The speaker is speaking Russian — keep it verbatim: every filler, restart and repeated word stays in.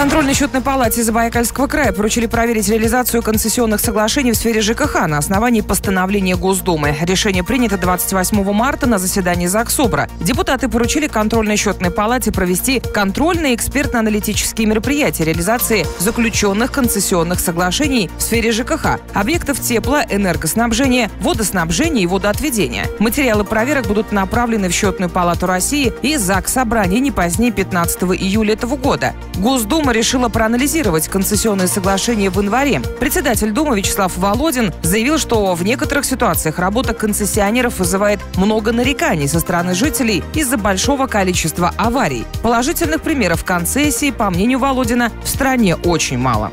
Контрольно-счетной палате Забайкальского края поручили проверить реализацию концессионных соглашений в сфере ЖКХ на основании постановления Госдумы. Решение принято двадцать восьмого марта на заседании Заксобра. Депутаты поручили контрольно-счетной палате провести контрольные экспертно-аналитические мероприятия реализации заключенных концессионных соглашений в сфере ЖКХ, объектов тепла, энергоснабжения, водоснабжения и водоотведения. Материалы проверок будут направлены в Счетную палату России и Заксобрание не позднее пятнадцатого июля этого года. Госдума решила проанализировать концессионные соглашения в январе. Председатель Думы Вячеслав Володин заявил, что в некоторых ситуациях работа концессионеров вызывает много нареканий со стороны жителей из-за большого количества аварий. Положительных примеров концессии, по мнению Володина, в стране очень мало.